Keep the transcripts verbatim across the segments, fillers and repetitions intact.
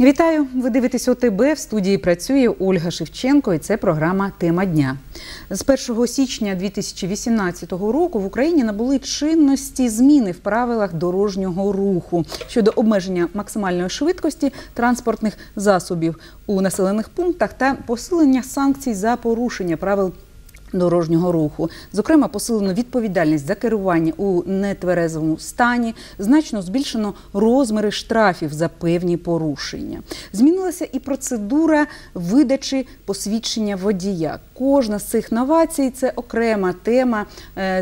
Вітаю! Ви дивитесь О Те Бе, в студії працює Ольга Шевченко і це програма «Тема дня». З першого січня дві тисячі вісімнадцятого року в Україні набули чинності зміни в правилах дорожнього руху щодо обмеження максимальної швидкості транспортних засобів у населених пунктах та посилення санкцій за порушення правил дорожнього руху. Зокрема, посилено відповідальність за керування у нетверезому стані, значно збільшено розміри штрафів за певні порушення. Змінилася і процедура видачі посвідчення водія. Кожна з цих новацій – це окрема тема,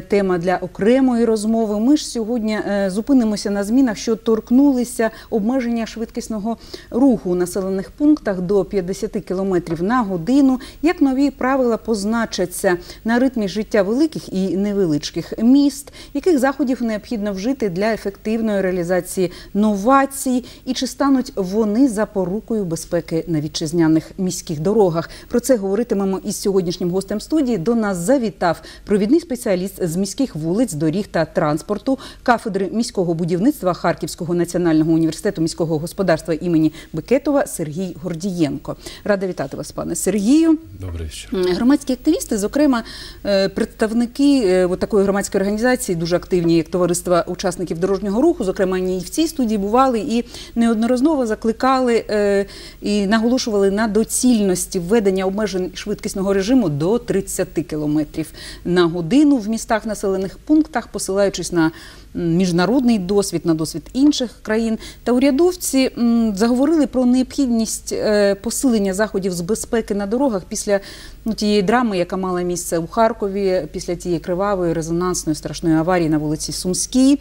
тема для окремої розмови. Ми ж сьогодні зупинимося на змінах, що торкнулися обмеження швидкісного руху у населених пунктах до п'ятдесят кілометрів на годину, як нові правила позначаться на ритмі життя великих і невеличких міст, яких заходів необхідно вжити для ефективної реалізації новацій і чи стануть вони запорукою безпеки на вітчизняних міських дорогах. Про це говоритимемо із сьогоднішнім гостем студії. До нас завітав провідний спеціаліст з міських вулиць, доріг та транспорту кафедри міського будівництва Харківського національного університету міського господарства імені Бекетова Сергій Гордієнко. Рада вітати вас, пане Сергію. Добрий вечір. Громадські активісти, зокрема, Зокрема, представники такої громадської організації, дуже активні, як товариство учасників дорожнього руху, зокрема, і в цій студії бували і неодноразово закликали і наголошували на доцільності введення обмежень швидкісного режиму до тридцяти кілометрів на годину в містах, населених пунктах, посилаючись на міжнародний досвід, на досвід інших країн. Та урядовці заговорили про необхідність посилення заходів з безпеки на дорогах після тієї драми, яка мала місце у Харкові, після тієї кривавої, резонансної, страшної аварії на вулиці Сумській.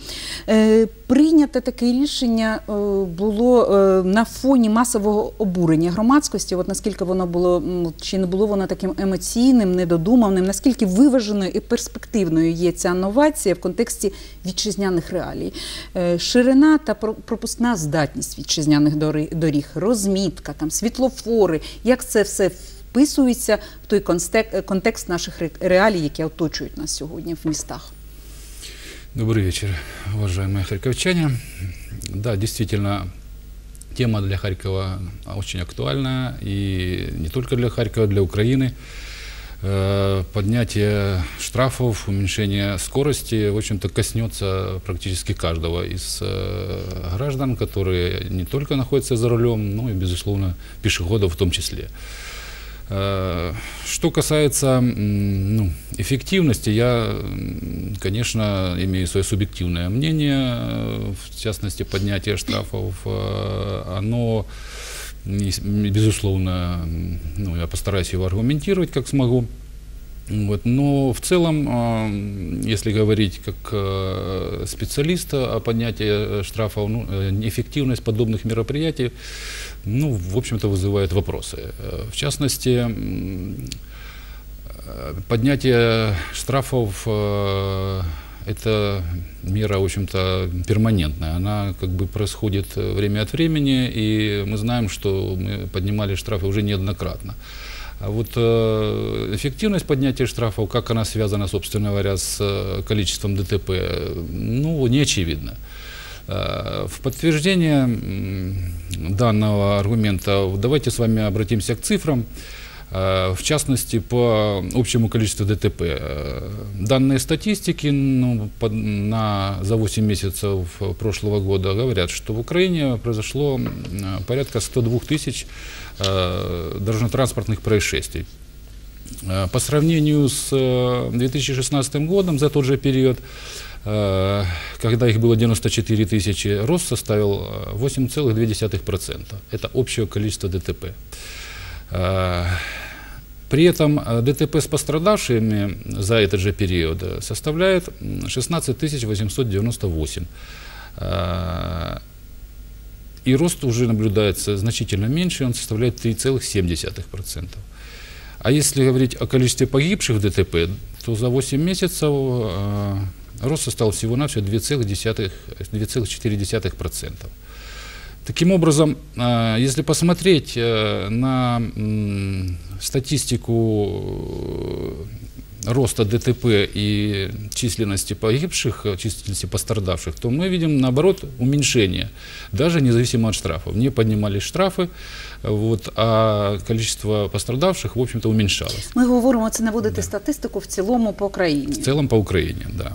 Прийняте таке рішення було на фоні масового обурення громадськості. От наскільки воно було, чи не було воно таким емоційним, недодуманим, наскільки виваженою і перспективною є ця новація в контексті вітчизняної реалій. Ширина та пропускна здатність вітчизняних доріг, розмітка, там, світлофори, як це все вписується в той контекст наших реалій, які оточують нас сьогодні в містах. Добрый вечер, уважаемые харьковчане. Да, действительно, тема для Харькова очень актуальна, и не только для Харькова, для Украины. Поднятие штрафов, уменьшение скорости, в общем-то, коснется практически каждого из граждан, которые не только находятся за рулем, но и, безусловно, пешеходов в том числе. Что касается ну, эффективности, я, конечно, имею свое субъективное мнение, в частности, поднятие штрафов, оно... Безусловно, ну, я постараюсь его аргументировать, как смогу. Вот. Но в целом, если говорить как специалиста о поднятии штрафов, ну, эффективность подобных мероприятий, ну, в общем-то, вызывает вопросы. В частности, поднятие штрафов – это мера, в общем-то, перманентная. Она как бы происходит время от времени, и мы знаем, что мы поднимали штрафы уже неоднократно. А вот эффективность поднятия штрафов, как она связана, собственно говоря, с количеством Дэ Тэ Пэ, ну, не очевидно. В подтверждение данного аргумента давайте с вами обратимся к цифрам. В частности, по общему количеству Дэ Тэ Пэ. Данные статистики ну, под, на, за восемь месяцев прошлого года говорят, что в Украине произошло порядка ста двух тысяч э, дорожно-транспортных происшествий. По сравнению с две тысячи шестнадцатым годом, за тот же период, э, когда их было девяносто четыре тысячи, рост составил восемь целых две десятых процента. Это общее количество Дэ Тэ Пэ. При этом Дэ Тэ Пэ с пострадавшими за этот же период составляет шестнадцать тысяч восемьсот девяносто восемь. И рост уже наблюдается значительно меньше, он составляет три целых семь десятых процента. А если говорить о количестве погибших в Дэ Тэ Пэ, то за восемь месяцев рост составил всего-навсего две целых четыре десятых процента. Таким образом, если посмотреть на статистику роста ДТП и численности погибших, численности пострадавших, то мы видим, наоборот, уменьшение, даже независимо от штрафов. Не поднимались штрафы, вот, а количество пострадавших, в общем-то, уменьшалось. Мы говорим, це наводити статистику в цілому по Україні. В цілому по Україні, да.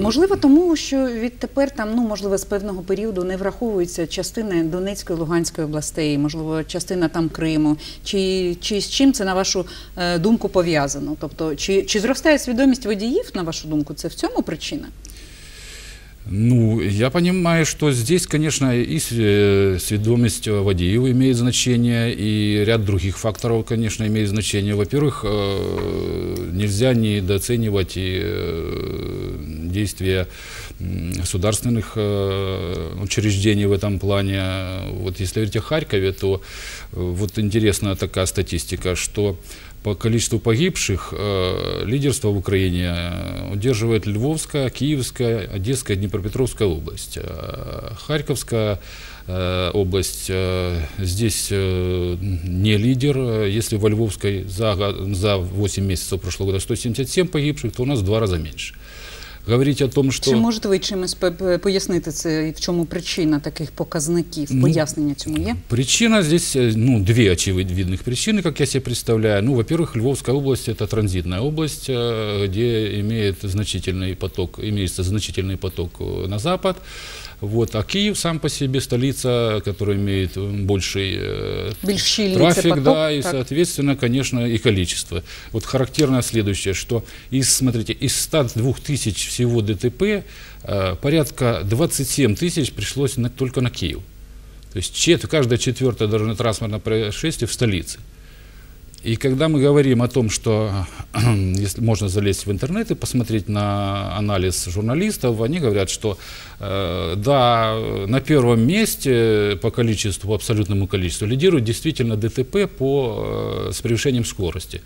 Можливо, тому що відтепер там, ну, можливо, з певного періоду не враховується частина Донецької, Луганської областей, можливо, частина там Криму. Чи, чи з чим це, на вашу думку, пов'язано? Тобто, чи, чи зростає свідомість водіїв, на вашу думку, це в цьому причина? Ну, я понимаю, что здесь, конечно, и сведомость водеев имеет значение, и ряд других факторов, конечно, имеет значение. Во-первых, нельзя недооценивать и действия государственных учреждений в этом плане. Вот если говорить о Харькове, то вот интересная такая статистика, что по количеству погибших э, лидерство в Украине удерживает Львовская, Киевская, Одесская, Днепропетровская область. Э, Харьковская э, область э, здесь э, не лидер. Если во Львовской за, за восемь месяцев прошлого года сто семьдесят семь погибших, то у нас в два раза меньше. Говорить о том, что... Чи можете ви чимось пояснити це, в чому причина таких показників, ну, пояснення цьому є? Причина здесь, ну, две очевидных причины, как я себе представляю. Ну, во-первых, Львовская область – это транзитная область, где имеет значительный поток, имеется значительный поток на запад. Вот. А Киев сам по себе столица, которая имеет больший э, трафик, поток, да, и, так. соответственно, конечно, и количество. Вот характерно следующее, что из, смотрите, из ста двух тысяч всего ДТП э, порядка двадцати семи тысяч пришлось на, только на Киев. То есть чет, каждое четвертое дорожно-транспортное происшествие в столице. И когда мы говорим о том, что если можно залезть в интернет и посмотреть на анализ журналистов, они говорят, что э, да, на первом месте по количеству, по абсолютному количеству лидирует действительно ДТП по, э, с превышением скорости.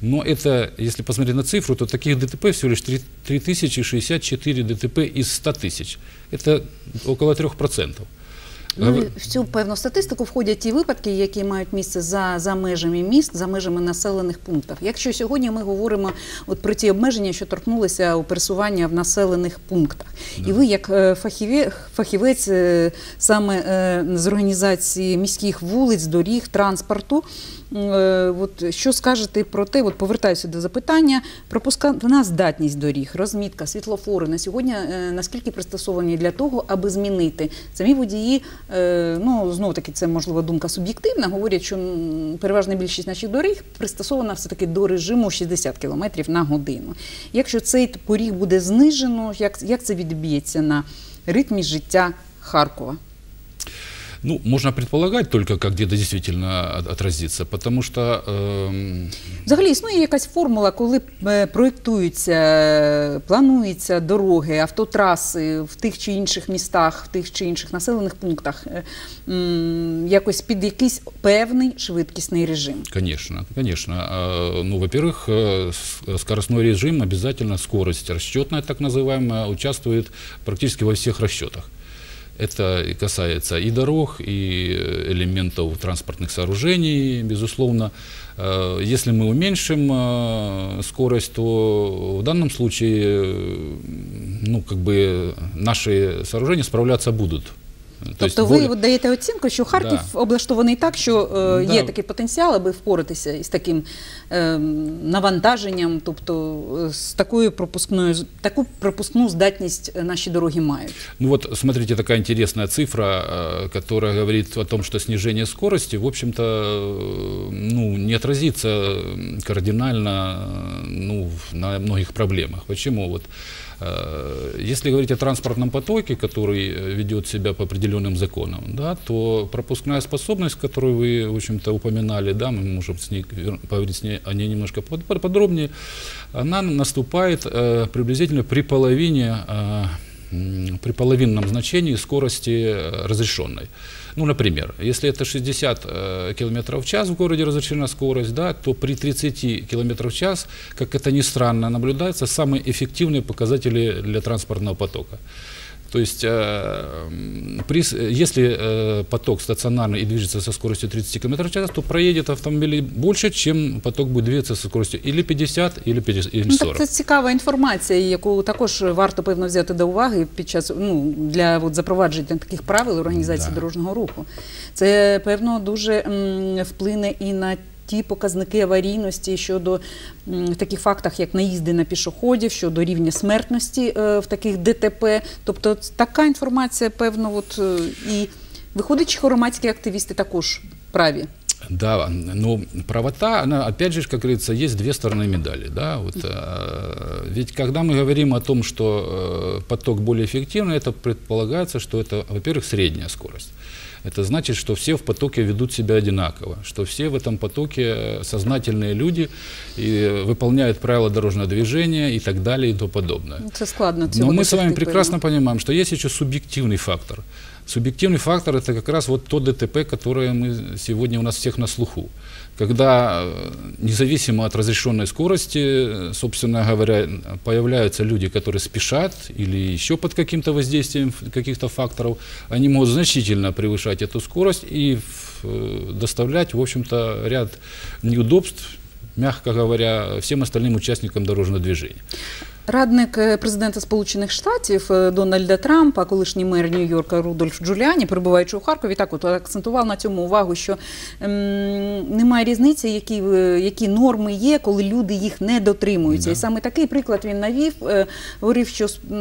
Но это, если посмотреть на цифру, то таких ДТП всего лишь три тысячи шестьдесят четыре ДТП из ста тысяч. Это около трёх процентов. Ну, в цю певну статистику входять ті випадки, які мають місце за, за межами міст, за межами населених пунктів. Якщо сьогодні ми говоримо от про ті обмеження, що торкнулися у пересування в населених пунктах. Да. І ви, як фахівець, фахівець саме з організації міських вулиць, доріг, транспорту, от що скажете про те, от повертаюся до запитання, пропускна здатність доріг, розмітка, світлофори на сьогодні наскільки пристосовані для того, аби змінити? Самі водії, ну, знову-таки, це, можливо, думка суб'єктивна, говорять, що переважна більшість наших доріг пристосована все-таки до режиму шістдесят кілометрів на годину. Якщо цей поріг буде знижено, як, як це відб'ється на ритмі життя Харкова? Ну, можно предполагать только, как где-то действительно отразится, потому что... Э... Взагалі існує якась формула, коли проєктуються, плануються дороги, автотраси в тих чи інших містах, в тих чи інших населених пунктах, якось під якийсь певний швидкісний режим? Конечно, конечно. Ну, во-первых, скоростной режим, обязательно скорость расчетная, так называемая, участвует практически во всех расчетах. Это касается и дорог, и элементов транспортных сооружений, безусловно. Если мы уменьшим скорость, то в данном случае, ну, как бы наши сооружения справляться будут. То тобто есть, ви более... даєте оцінку, що Харків, да, облаштований так, що е, да, є такий потенціал, аби впоратися із таким е, навантаженням, тобто з такою пропускною, таку пропускну здатність наші дороги мають. Ну вот, смотрите, такая интересная цифра, которая говорит о том, что снижение скорости, в общем-то, ну, не отразится кардинально, ну, на многих проблемах. Почему? Вот, если говорить о транспортном потоке, который ведет себя по определенным законам, да, то пропускная способность, которую вы, в общем-то, упоминали, да, мы можем с ней, поговорить с ней о ней немножко подробнее, она наступает э, приблизительно при половине, э, при половинном значении скорости разрешенной. Ну, например, если это шестьдесят километров в час в городе разрешена скорость, да, то при тридцати километрах в час, как это ни странно наблюдается, самые эффективные показатели для транспортного потока. То есть, если поток стационарный и движется со скоростью тридцать километров в час, то проедет автомобилей больше, чем поток будет двигаться со скоростью или пятьдесят, или сорок. Це цікава інформація, яку також варто, певно, взяти до уваги під час, ну, для от, запровадження таких правил організації дорожнього руху. Це, певно, дуже м, вплине і на ті показники аварійності щодо в таких фактах, як наїзди на пішоходів, щодо рівня смертності в таких Д Т П. Тобто така інформація, певно, от, і виходить, що громадські активісти також праві. Да, но правота, она, опять же, как говорится, есть две стороны медали. Да? Вот, э, ведь когда мы говорим о том, что э, поток более эффективный, это предполагается, что это, во-первых, средняя скорость. Это значит, что все в потоке ведут себя одинаково, что все в этом потоке сознательные люди и выполняют правила дорожного движения и так далее и тому подобное. Это складно. Но мы с вами прекрасно понимаем, что есть еще субъективный фактор. Субъективный фактор – это как раз вот то Д Т П, которое мы сегодня у нас всех на слуху. Когда независимо от разрешенной скорости, собственно говоря, появляются люди, которые спешат или еще под каким-то воздействием каких-то факторов, они могут значительно превышать эту скорость и доставлять, в общем-то, ряд неудобств, мягко говоря, всем остальным участникам дорожного движения. Радник президента Сполучених Штатів Дональда Трампа, колишній мер Нью-Йорка Рудольф Джуліані, перебуваючи у Харкові, так от акцентував на цьому увагу, що ем, немає різниці, які, які норми є, коли люди їх не дотримуються. Да. І саме такий приклад він навів, е, говорив, що, ем,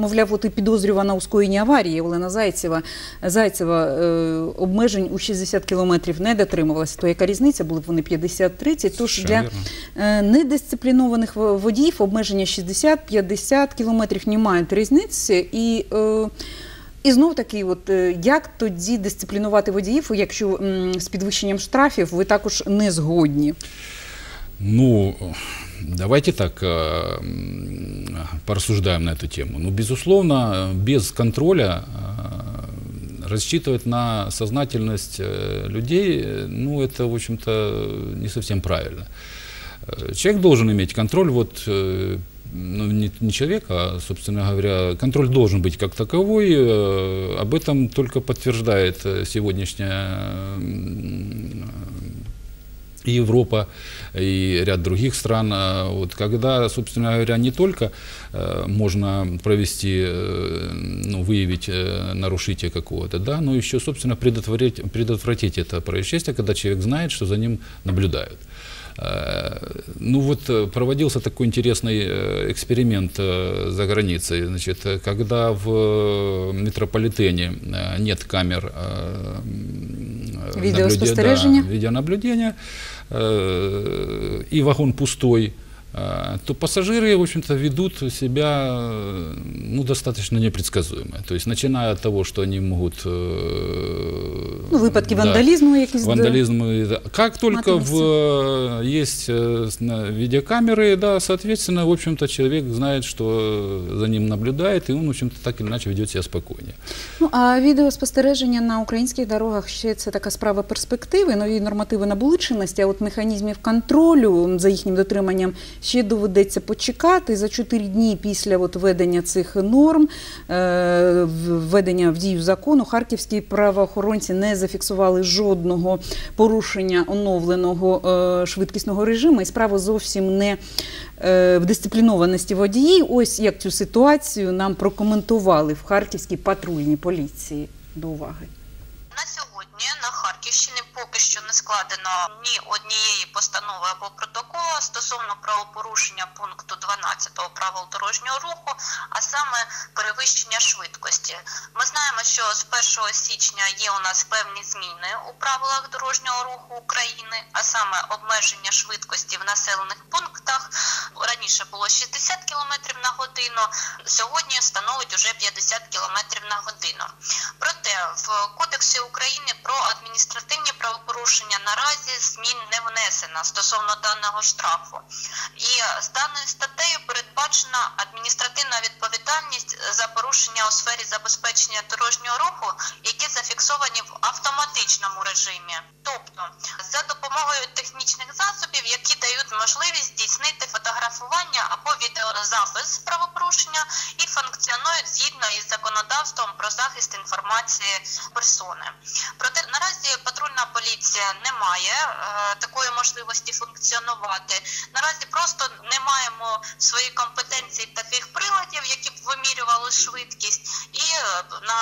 мовляв, от і підозрювана у скоєнні аварії Олена Зайцева, Зайцева е, обмежень у шістдесят кілометрів не дотримувалася, то яка різниця, були б вони п'ятдесят тридцять, тож для е, недисциплінованих водіїв обмеження шістдесят-п'ятдесят кілометрів не мають різниці. І, е, і знов таки, от, як тоді дисциплінувати водіїв, якщо м, з підвищенням штрафів ви також не згодні? Ну, давайте так порассуждаем на эту тему. Ну, безусловно, без контроля рассчитывать на сознательность людей, ну, это, в общем-то, не совсем правильно. Человек должен иметь контроль, вот, ну, не, не человек, а, собственно говоря, контроль должен быть как таковой. Э, об этом только подтверждает сегодняшняя и Европа, и ряд других стран. Вот, когда, собственно говоря, не только э, можно провести, э, ну, выявить э, нарушение какого-то, да, но еще, собственно, предотвратить, предотвратить это происшествие, когда человек знает, что за ним наблюдают. Ну вот проводился такой интересный эксперимент за границей, значит, когда в метрополитене нет камер видеоспостережения, да, видеонаблюдения, и вагон пустой, то пассажиры, в общем-то, ведут себя, ну, достаточно непредсказуемо. То есть, начиная от того, что они могут... Ну, выпадки, да, вандализма. Вандализма, да. Как только в, есть видеокамеры, да, соответственно, в общем-то, человек знает, что за ним наблюдает, и он, в общем-то, так или иначе ведет себя спокойнее. Ну, а відеоспостереження на українських дорогах ще це така справа перспективи, нові нормативи набули чинності, а от механізмів контролю за їхнім дотриманням ще доведеться почекати. За чотири дні після от введення цих норм, введення в дію закону, харківські правоохоронці не зафіксували жодного порушення оновленого швидкісного режиму. І справа зовсім не в дисциплінованості водіїв. Ось як цю ситуацію нам прокоментували в Харківській патрульній поліції. До уваги. На сьогодні на Харківщині поки що не складено ні однієї постанови або протоколу стосовно правопорушення пункту дванадцятого правил дорожнього руху, а саме перевищення швидкості. Ми знаємо, що з першого січня є у нас певні зміни у правилах дорожнього руху України, а саме обмеження швидкості в населених пунктах. Раніше було шістдесят кілометрів на годину, сьогодні становить уже п'ятдесят кілометрів на годину. Проте в Кодексі України про адміністративну адміністративні правопорушення наразі змін не внесено стосовно даного штрафу. І з даною статтею передбачена адміністративна відповідальність за порушення у сфері забезпечення дорожнього руху, які зафіксовані в автоматичному режимі. Тобто, за допомогою технічних засобів, які дають можливість здійснити фотографування або відеозапис правопорушення і функціонують згідно із законодавством про захист інформації персони. Проте наразі патрульна поліція не має е, такої можливості функціонувати. Наразі просто не маємо в своїй компетенції таких приладів, які б вимірювали швидкість, і е, на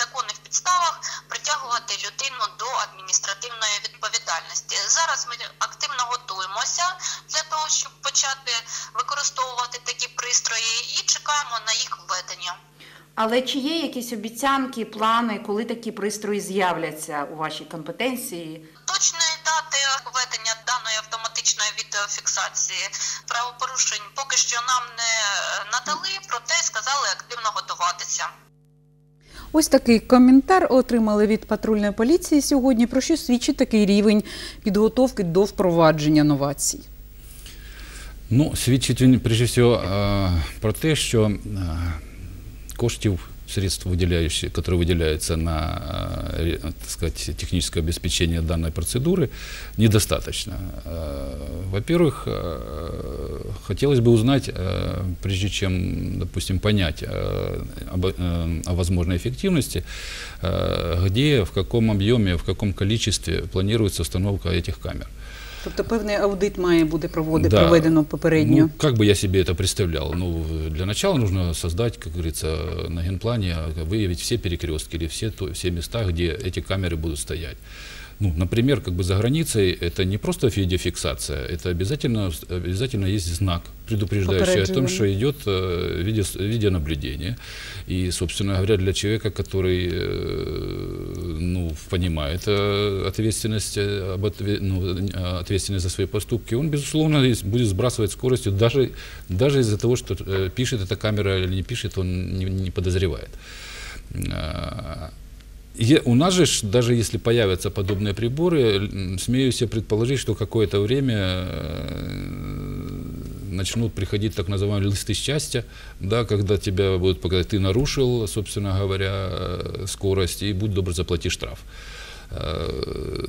законних підставах притягувати людину до адміністративної відповідальності. Зараз ми активно готуємося для того, щоб почати використовувати такі пристрої і чекаємо на їх введення. Але чи є якісь обіцянки, плани, коли такі пристрої з'являться у вашій компетенції? Точної дати введення даної автоматичної відеофіксації правопорушень поки що нам не надали, проте сказали активно готуватися. Ось такий коментар отримали від патрульної поліції сьогодні, про що свідчить такий рівень підготовки до впровадження новацій. Ну, свідчить він, прежде всього, про те, що коштів, средств, которые выделяются на, так сказать, техническое обеспечение данной процедуры, недостаточно. Во-первых, хотелось бы узнать, прежде чем, допустим, понять о возможной эффективности, где, в каком объеме, в каком количестве планируется установка этих камер. Тобто певний аудит має буде проводити, да, проведено попередньо. Ну, как бы я себе это представлял? Ну, для начала нужно создать, как говорится, на генплане, выявить все перекрестки или все, то, все места, где эти камеры будут стоять. Ну, например, как бы за границей это не просто видеофиксация, это обязательно, обязательно есть знак, предупреждающий о том, что идет видео, видеонаблюдение. И, собственно говоря, для человека, который ну, понимает ответственность, ну, ответственность за свои поступки, он, безусловно, будет сбрасывать скоростью, даже, даже из-за того, что пишет эта камера или не пишет, он не, не подозревает. У нас же, даже если появятся подобные приборы, смею себе предположить, что какое-то время начнут приходить так называемые листы счастья, да, когда тебя будут показать, ты нарушил, собственно говоря, скорость, и будь добр, заплати штраф.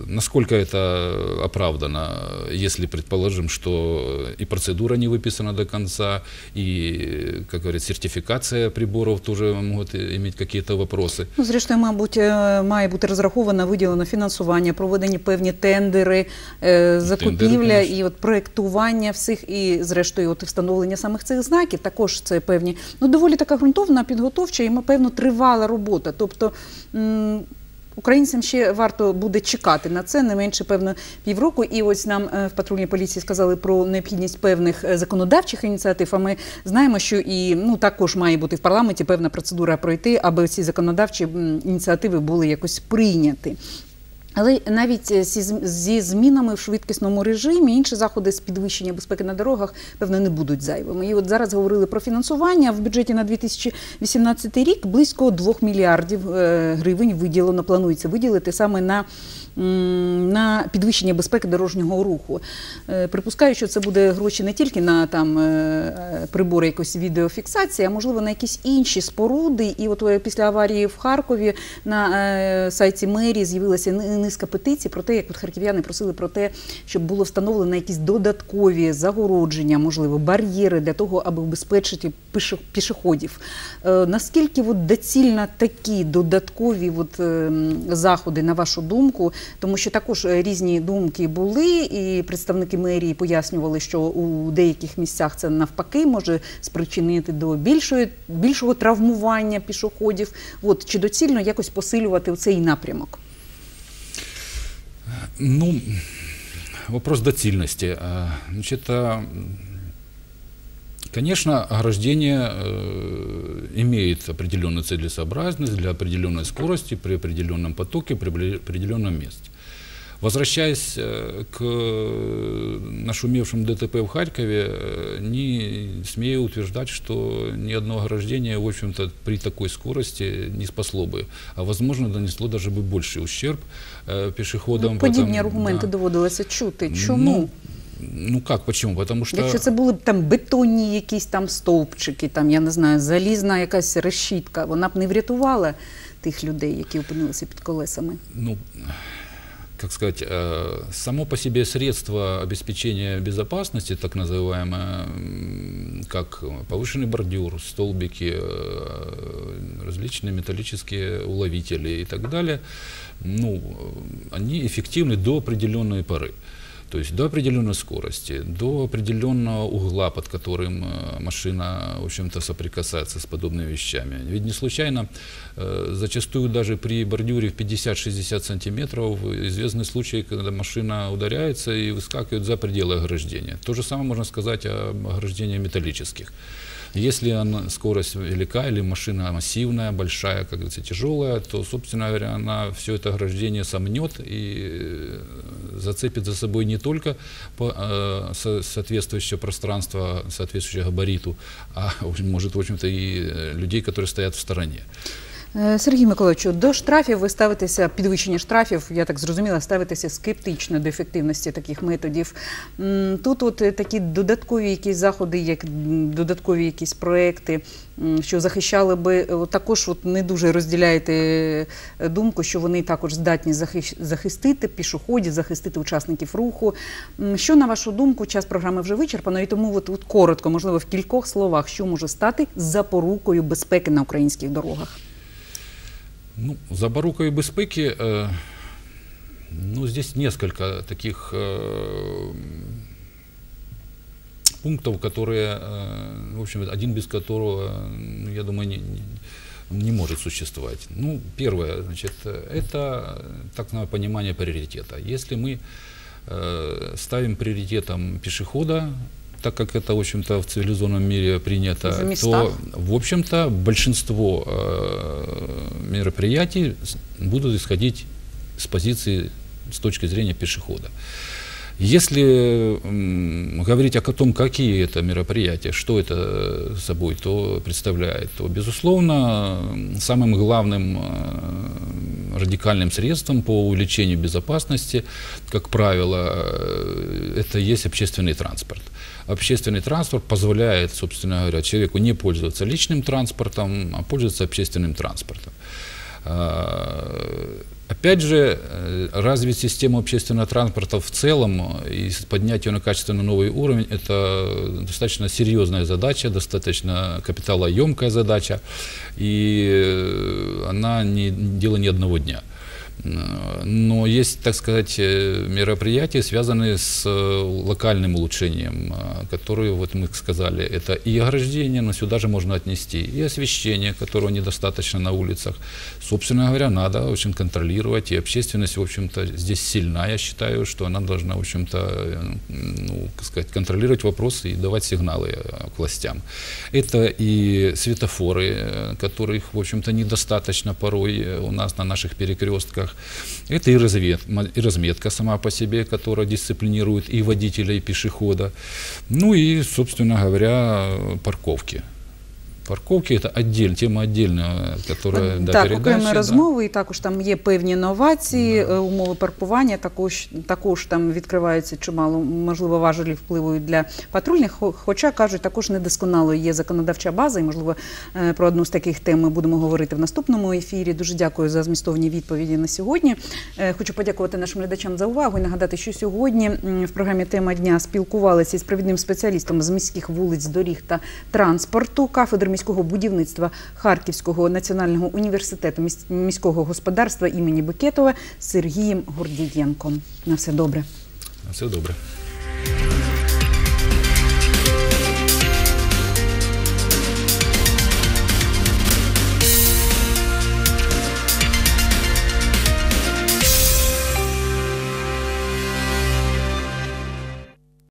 Насколько это оправдано, если предположим, что и процедура не выписана до конца, и, как говорят, сертификация приборов тоже могут иметь какие-то вопросы. Ну, зрештою, мабуть, має бути розраховано, виділено фінансування, проведені певні тендери, закупівля тендери, і от проєктування всіх, і, зрештою, от встановлення самих цих знаків, також це певні, ну, доволі така ґрунтовна, підготовча і, певно, тривала робота. Тобто, м українцям ще варто буде чекати на це, не менше, певно, півроку. І ось нам в патрульній поліції сказали про необхідність певних законодавчих ініціатив, а ми знаємо, що і ну, також має бути в парламенті певна процедура пройти, аби ці законодавчі ініціативи були якось прийняті. Але навіть зі змінами в швидкісному режимі інші заходи з підвищення безпеки на дорогах, певно, не будуть зайвими. І от зараз говорили про фінансування. В бюджеті на дві тисячі вісімнадцятий рік близько двох мільярдів гривень виділено, планується виділити саме на, на підвищення безпеки дорожнього руху. Припускаю, що це буде гроші не тільки на там, прибори якось відеофіксації, а можливо на якісь інші споруди. І от після аварії в Харкові на сайті мерії з'явилася низка петицій про те, як от харків'яни просили про те, щоб було встановлено якісь додаткові загородження, можливо, бар'єри для того, аби убезпечити пішоходів. Е, наскільки от доцільно такі додаткові от, е, заходи, на вашу думку? Тому що також різні думки були, і представники мерії пояснювали, що у деяких місцях це навпаки може спричинити до більшої, більшого травмування пішоходів. От, чи доцільно якось посилювати цей напрямок? Ну, вопрос доцільності. Значит, конечно, ограждение имеет определенную целесообразность для определенной скорости, при определенном потоке, при определенном месте. Возвращаясь к нашумевшим ДТП в Харькове, не смею утверждать, что ни одно ограждение, в общем-то, при такой скорости не спасло бы, а, возможно, донесло даже бы больший ущерб пешеходам. Ну, подібні аргументи доводилося чути. Чому? Ну, Ну как, почему? Потому что... Якщо це були б там бетонні якісь там стовпчики, там, я не знаю, залізна якась решітка, вона б не врятувала тих людей, які опинилися під колесами? Ну, как сказать, само по себе средство обеспечения безопасности, так называемое, как повышенный бордюр, столбики, различные металлические уловители и так далее, ну, они эффективны до определенной поры. То есть до определенной скорости, до определенного угла, под которым машина, в общем-то, соприкасается с подобными вещами. Ведь не случайно, зачастую даже при бордюре в пятьдесят-шестьдесят сантиметров известны случаи, когда машина ударяется и выскакивает за пределы ограждения. То же самое можно сказать об ограждении металлических. Если она, скорость велика или машина массивная, большая, как говорится, тяжелая, то, собственно говоря, она все это ограждение сомнет и зацепит за собой не только соответствующее пространство, соответствующее габариту, а может, в общем-то, и людей, которые стоят в стороне. Сергій Миколайовичу, до штрафів ви ставитеся, підвищення штрафів, я так зрозуміла, ставитеся скептично до ефективності таких методів. Тут от такі додаткові якісь заходи, як додаткові якісь проекти, що захищали би, також от не дуже розділяєте думку, що вони також здатні захистити пішоходів, захистити учасників руху. Що, на вашу думку, час програми вже вичерпано, і тому от, от коротко, можливо, в кількох словах, що може стати запорукою безпеки на українських дорогах? Ну, запорукой безпеки, э, ну, здесь несколько таких э, пунктов, которые, э, в общем, один без которого, я думаю, не, не может существовать. Ну, первое, значит, это так называемое понимание приоритета. Если мы э, ставим приоритетом пешехода, так как это, в общем-то, в цивилизованном мире принято, то, в общем-то, большинство э, мероприятий будут исходить с позиции, с точки зрения пешехода. Если э, говорить о том, какие это мероприятия, что это собой то представляет, то, безусловно, самым главным э, радикальным средством по увеличению безопасности, как правило, это есть общественный транспорт. Общественный транспорт позволяет, собственно говоря, человеку не пользоваться личным транспортом, а пользоваться общественным транспортом. Опять же, развить систему общественного транспорта в целом и поднять ее на качественно новый уровень – это достаточно серьезная задача, достаточно капиталоемкая задача, и она не дело ни одного дня. Но есть, так сказать, мероприятия, связанные с локальным улучшением, которые, вот мы сказали, это и ограждение, но сюда же можно отнести, и освещение, которого недостаточно на улицах. Собственно говоря, надо очень контролировать, и общественность, в общем-то, здесь сильна, я считаю, что она должна, в общем-то, ну, так сказать, контролировать вопросы и давать сигналы к властям. Это и светофоры, которых, в общем-то, недостаточно порой у нас на наших перекрестках. Это и разметка, и разметка сама по себе, которая дисциплинирует и водителя, и пешехода. Ну и, собственно говоря, парковки. Парковки – це тема отдельна, яка до передачі. Так, окремі розмови, і також там є певні новації, умови паркування, також там відкриваються чимало, можливо, важелі впливу для патрульних, хоча, кажуть, також недосконало є законодавча база, і, можливо, про одну з таких тем ми будемо говорити в наступному ефірі. Дуже дякую за змістовні відповіді на сьогодні. Хочу подякувати нашим глядачам за увагу і нагадати, що сьогодні в програмі «Тема дня» спілкувалися із провідним спеціалістом з міських вулиць, доріг та транспорту, кафедри міського будівництва Харківського національного університету міського господарства імені Бекетова Сергієм Гордієнком. На все добре. На все добре.